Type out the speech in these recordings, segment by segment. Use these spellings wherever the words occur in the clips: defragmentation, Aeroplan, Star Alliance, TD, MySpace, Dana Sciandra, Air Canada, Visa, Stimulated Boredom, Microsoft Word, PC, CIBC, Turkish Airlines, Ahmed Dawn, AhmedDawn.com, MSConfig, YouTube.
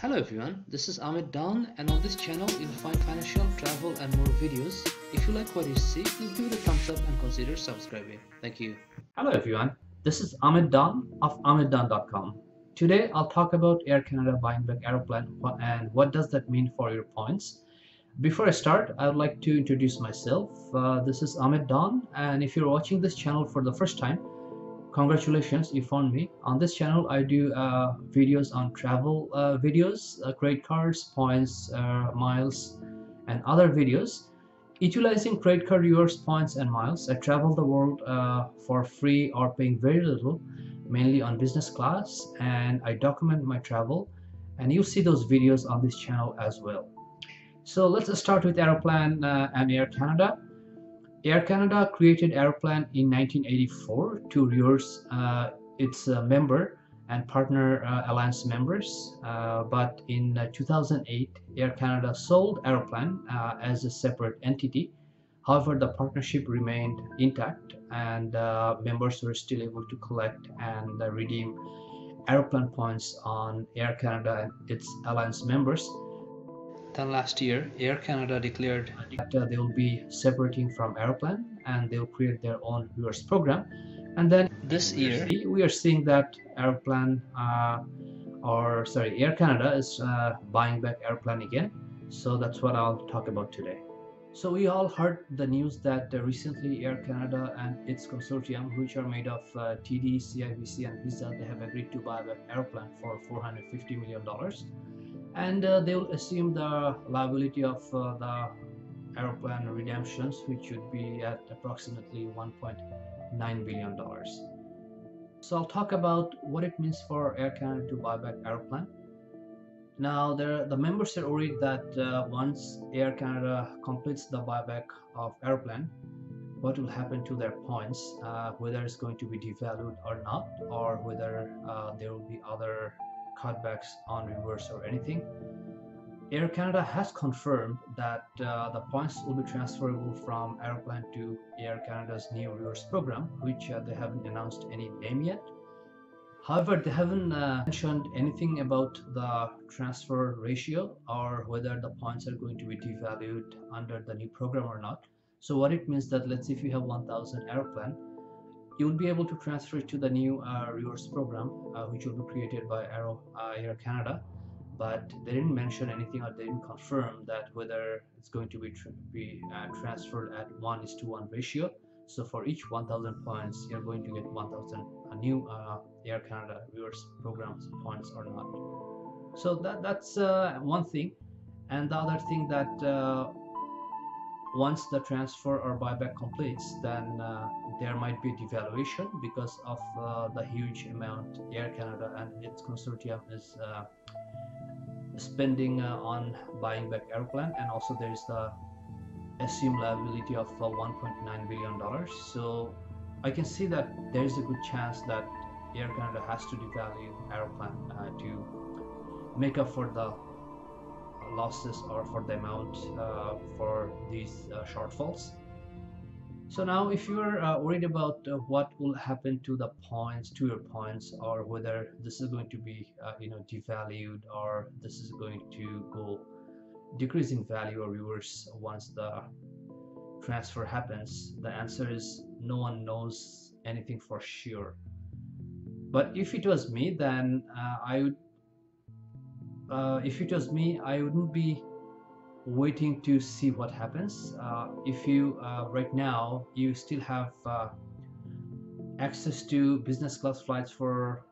Hello everyone, this is Ahmed Dawn, and on this channel you'll find financial, travel and more videos. If you like what you see, please give it a thumbs up and consider subscribing. Thank you. Hello everyone, this is Ahmed Dawn of AhmedDawn.com. Today I'll talk about Air Canada buying back Aeroplan and what does that mean for your points. Before I start, I would like to introduce myself. This is Ahmed Dawn, and if you're watching this channel for the first time, congratulations, you found me. On this channel I do videos on travel videos, credit cards, points, miles and other videos. Utilizing credit card rewards, points and miles, I travel the world for free or paying very little, mainly on business class, and I document my travel, and you'll see those videos on this channel as well. So let's start with Aeroplan and Air Canada. Air Canada created Aeroplan in 1984 to reward its member and partner alliance members, but in 2008 Air Canada sold Aeroplan as a separate entity. However, the partnership remained intact, and members were still able to collect and redeem Aeroplan points on Air Canada and its alliance members. Then last year, Air Canada declared that they will be separating from Aeroplan and they will create their own rewards program. And then this year, we are seeing that Air Canada is buying back Aeroplan again. So that's what I'll talk about today. So we all heard the news that recently Air Canada and its consortium, which are made of TD, CIBC and Visa, they have agreed to buy back Aeroplan for $450 million. And they will assume the liability of the Aeroplan redemptions, which would be at approximately $1.9 billion. So I'll talk about what it means for Air Canada to buy back Aeroplan. Now, the members are worried that once Air Canada completes the buyback of Aeroplan, what will happen to their points, whether it's going to be devalued or not, or whether there will be other cutbacks on rewards or anything. Air Canada has confirmed that the points will be transferable from Aeroplan to Air Canada's new rewards program, which they haven't announced any name yet. However, they haven't mentioned anything about the transfer ratio or whether the points are going to be devalued under the new program or not. So what it means that, let's say if you have 1,000 Aeroplan, you will be able to transfer it to the new rewards program, which will be created by Air Canada, but they didn't mention anything, or they didn't confirm that whether it's going to be transferred at 1:1 ratio. So for each 1,000 points, you're going to get 1,000 new Air Canada rewards programs points or not. So that's one thing, and the other thing that once the transfer or buyback completes, then there might be devaluation because of the huge amount Air Canada and its consortium is spending on buying back Aeroplan, and also there is the assumed liability of $1.9 billion. So I can see that there is a good chance that Air Canada has to devalue Aeroplan to make up for the losses or for the amount for these shortfalls. So now, if you're worried about what will happen to the points, to your points, or whether this is going to be devalued, or this is going to go decrease in value or reverse once the transfer happens, the answer is no one knows anything for sure. But if it was me, then I wouldn't be waiting to see what happens. If you right now you still have access to business class flights for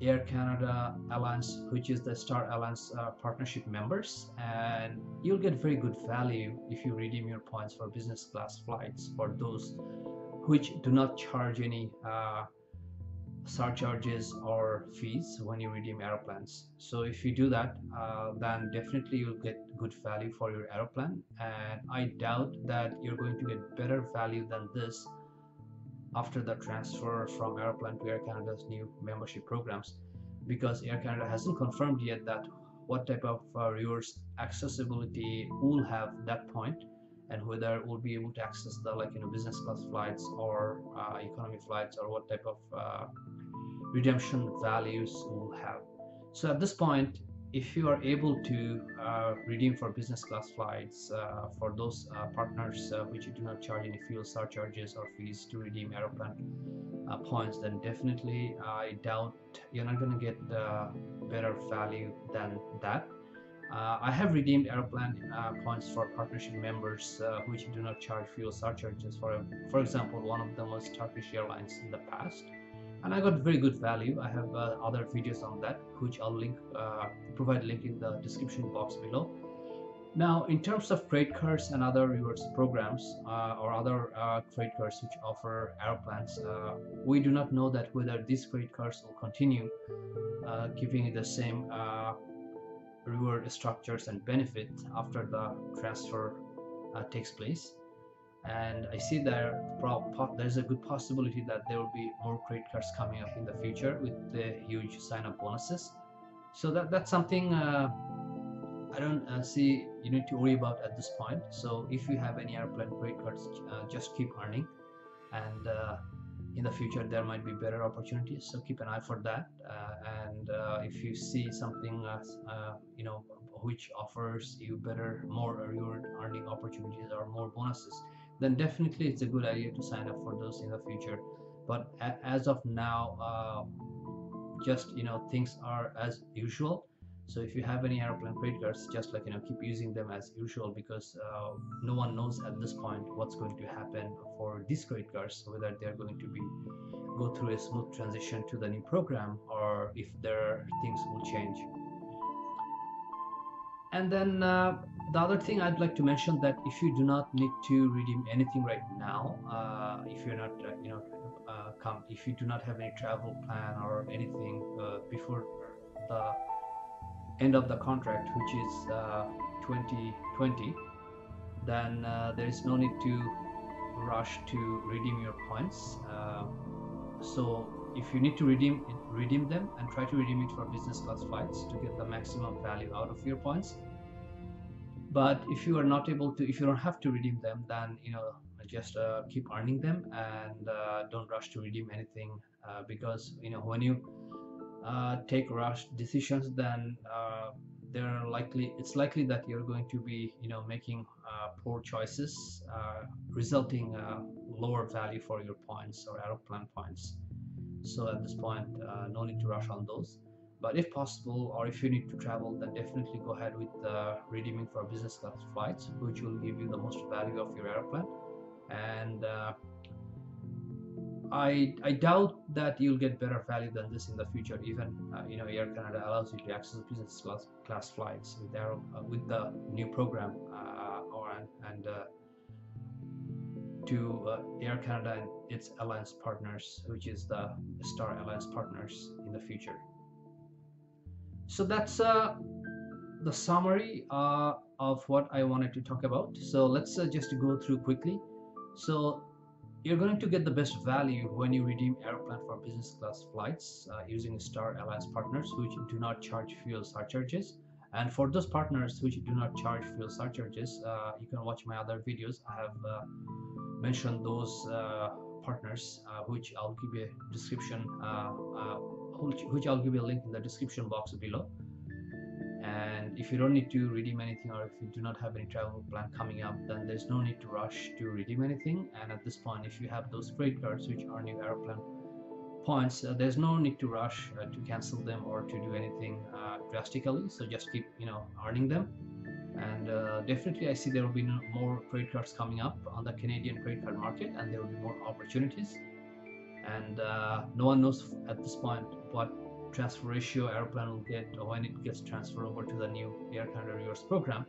Air Canada Alliance, which is the Star Alliance partnership members, and you'll get very good value if you redeem your points for business class flights for those which do not charge any surcharges or fees when you redeem Aeroplans. So if you do that, then definitely you'll get good value for your Aeroplan, and I doubt that you're going to get better value than this after the transfer from Aeroplan to Air Canada's new membership programs, because Air Canada hasn't confirmed yet that what type of rewards accessibility will have that point, and whether we'll be able to access the business class flights or economy flights, or what type of redemption values we'll have. So at this point, if you are able to redeem for business class flights for those partners which you do not charge any fuel surcharges or fees to redeem Aeroplan points, then definitely I doubt you're not going to get better value than that. I have redeemed Aeroplan points for partnership members which do not charge fuel surcharges. For example, one of them was Turkish Airlines in the past, and I got very good value. I have other videos on that, which I'll link, provide link in the description box below. Now, in terms of credit cards and other rewards programs or other credit cards which offer Aeroplans, we do not know that whether these credit cards will continue giving the same reward structures and benefit after the transfer takes place. And I see there's a good possibility that there will be more credit cards coming up in the future with the huge sign-up bonuses. So that's something I don't see you need to worry about at this point. So if you have any Aeroplan credit cards, just keep earning, and in the future there might be better opportunities, so keep an eye for that. And if you see something which offers you more reward earning opportunities or more bonuses, then definitely it's a good idea to sign up for those in the future. But as of now, things are as usual. So if you have any Aeroplan credit cards, keep using them as usual, because no one knows at this point what's going to happen for these credit cards, whether they're going to go through a smooth transition to the new program, or if their things will change. And then the other thing I'd like to mention, that if you do not need to redeem anything right now, if you do not have any travel plan or anything before the end of the contract, which is 2020, then there is no need to rush to redeem your points. So if you need to redeem them, and try to redeem it for business class flights to get the maximum value out of your points. But if you are not able to, if you don't have to redeem them, then just keep earning them, and don't rush to redeem anything, because when you take rushed decisions, then it's likely that you're going to be making poor choices, resulting lower value for your points or Aeroplan points. So at this point, no need to rush on those. But if possible, or if you need to travel, then definitely go ahead with redeeming for business class flights, which will give you the most value of your Aeroplan. And I doubt that you'll get better value than this in the future. Even Air Canada allows you to access business class flights with the new program, to Air Canada and its alliance partners, which is the Star Alliance partners in the future. So that's the summary of what I wanted to talk about. So let's just go through quickly. So you're going to get the best value when you redeem Aeroplan for business class flights using Star Alliance partners which do not charge fuel surcharges. And for those partners which do not charge fuel surcharges, you can watch my other videos. I have mentioned those partners, which I'll give you a description, which I'll give you a link in the description box below. And if you don't need to redeem anything, or if you do not have any travel plan coming up, then there's no need to rush to redeem anything. And at this point, if you have those credit cards which earn you Aeroplan points, there's no need to rush to cancel them or to do anything drastically. So just keep earning them. And definitely I see there will be more credit cards coming up on the Canadian credit card market, and there will be more opportunities. And no one knows at this point what transfer ratio Aeroplan will get when it gets transferred over to the new Air Canada rewards program,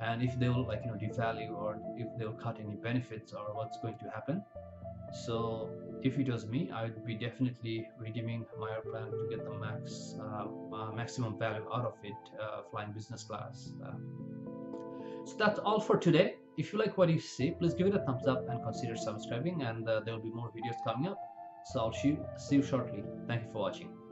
and if they will devalue, or if they will cut any benefits, or what's going to happen. So if it was me, I would be definitely redeeming my Aeroplan to get the maximum value out of it, flying business class. So that's all for today. If you like what you see, please give it a thumbs up and consider subscribing, and there will be more videos coming up. So I'll see you shortly. Thank you for watching.